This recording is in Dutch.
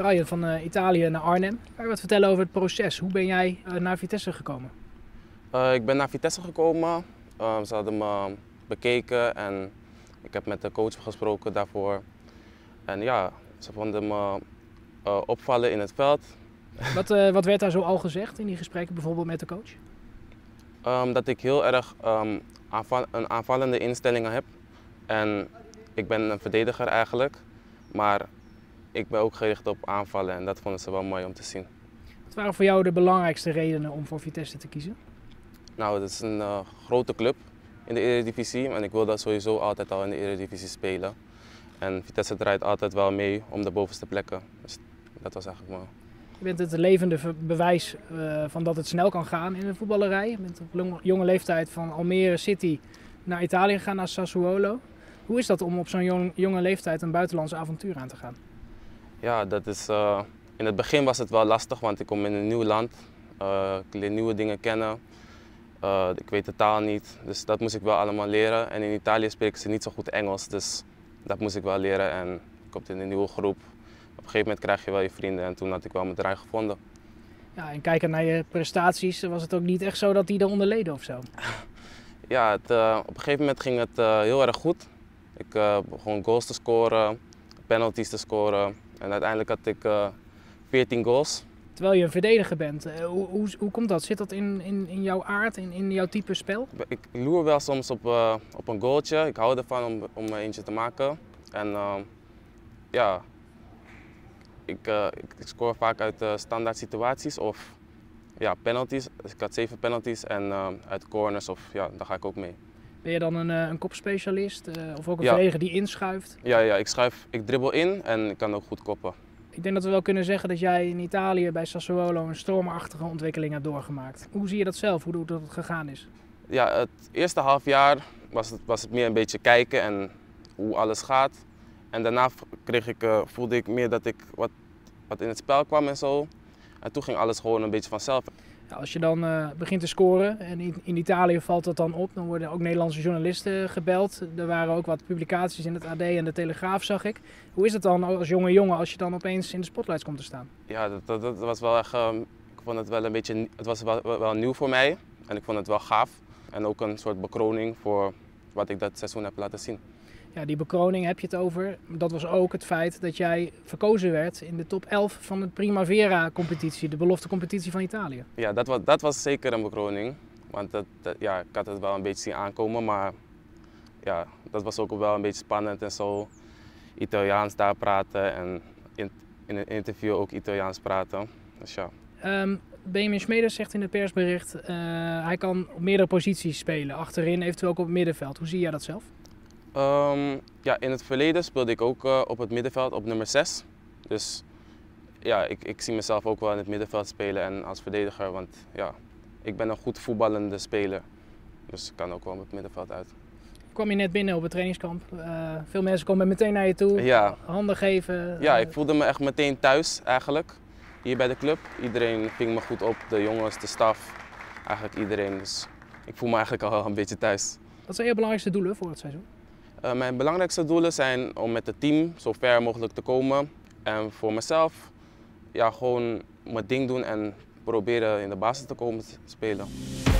Ryan van Italië naar Arnhem. Kan je wat vertellen over het proces? Hoe ben jij naar Vitesse gekomen? Ik ben naar Vitesse gekomen. Ze hadden me bekeken en ik heb met de coach gesproken daarvoor. En ja, ze vonden me opvallen in het veld. Wat werd daar zo al gezegd in die gesprekken, bijvoorbeeld met de coach? Dat ik heel erg aanvallende instellingen heb. En ik ben een verdediger eigenlijk, maar ik ben ook gericht op aanvallen en dat vonden ze wel mooi om te zien. Wat waren voor jou de belangrijkste redenen om voor Vitesse te kiezen? Nou, het is een grote club in de Eredivisie en ik wil dat sowieso altijd al in de Eredivisie spelen. En Vitesse draait altijd wel mee om de bovenste plekken, dus dat was eigenlijk mooi. Je bent het levende bewijs van dat het snel kan gaan in de voetballerij. Je bent op jonge leeftijd van Almere City naar Italië gegaan, naar Sassuolo. Hoe is dat om op zo'n jonge leeftijd een buitenlands avontuur aan te gaan? Ja, dat is, in het begin was het wel lastig, want ik kom in een nieuw land. Ik leer nieuwe dingen kennen. Ik weet de taal niet, dus dat moest ik wel allemaal leren. En in Italië spreken ze niet zo goed Engels, dus dat moest ik wel leren. En ik kom in een nieuwe groep. Op een gegeven moment krijg je wel je vrienden en toen had ik wel mijn draai gevonden. Ja, en kijken naar je prestaties, was het ook niet echt zo dat die eronder leden of zo? Ja, op een gegeven moment ging het heel erg goed. Ik begon goals te scoren, penalties te scoren en uiteindelijk had ik 14 goals. Terwijl je een verdediger bent, hoe komt dat? Zit dat in jouw aard, in jouw type spel? Ik loer wel soms op een goaltje. Ik hou ervan om eentje te maken. En ja, ik scoor vaak uit standaard situaties of ja, penalties. Dus ik had 7 penalties en uit corners, of, ja, daar ga ik ook mee. Ben je dan een kopspecialist of ook een verdediger die inschuift? Ja, ik dribbel in en ik kan ook goed koppen. Ik denk dat we wel kunnen zeggen dat jij in Italië bij Sassuolo een stormachtige ontwikkeling hebt doorgemaakt. Hoe zie je dat zelf, hoe dat het gegaan is? Ja, het eerste half jaar was het meer een beetje kijken en hoe alles gaat. En daarna voelde ik meer dat ik wat in het spel kwam en zo. En toen ging alles gewoon een beetje vanzelf. Als je dan begint te scoren, en in Italië valt dat dan op, dan worden ook Nederlandse journalisten gebeld. Er waren ook wat publicaties in het AD en de Telegraaf, zag ik. Hoe is het dan als jonge jongen als je dan opeens in de spotlights komt te staan? Ja, dat was wel echt, ik vond het wel een beetje, het was wel nieuw voor mij en ik vond het wel gaaf. En ook een soort bekroning voor wat ik dat seizoen heb laten zien. Ja, die bekroning heb je het over. Dat was ook het feit dat jij verkozen werd in de top 11 van de Primavera-competitie, de belofte competitie van Italië. Ja, dat was zeker een bekroning. Want ja, ik had het wel een beetje zien aankomen, maar ja, dat was ook wel een beetje spannend en zo. Italiaans daar praten en in een interview ook Italiaans praten. Dus ja. Benjamin Schmedes zegt in het persbericht, hij kan op meerdere posities spelen. Achterin, eventueel ook op het middenveld. Hoe zie jij dat zelf? Ja, in het verleden speelde ik ook op het middenveld op nummer 6. Dus ja, ik zie mezelf ook wel in het middenveld spelen en als verdediger, want ja, ik ben een goed voetballende speler. Dus ik kan ook wel op het middenveld uit. Ik kwam je net binnen op het trainingskamp. Veel mensen komen meteen naar je toe, ja. Handen geven. Ja, ik voelde me echt meteen thuis eigenlijk, hier bij de club. Iedereen ving me goed op, de jongens, de staf, eigenlijk iedereen. Dus ik voel me eigenlijk al een beetje thuis. Wat zijn je belangrijkste doelen voor het seizoen? Mijn belangrijkste doelen zijn om met het team zo ver mogelijk te komen. En voor mezelf, ja, gewoon mijn ding doen en proberen in de basis te komen te spelen.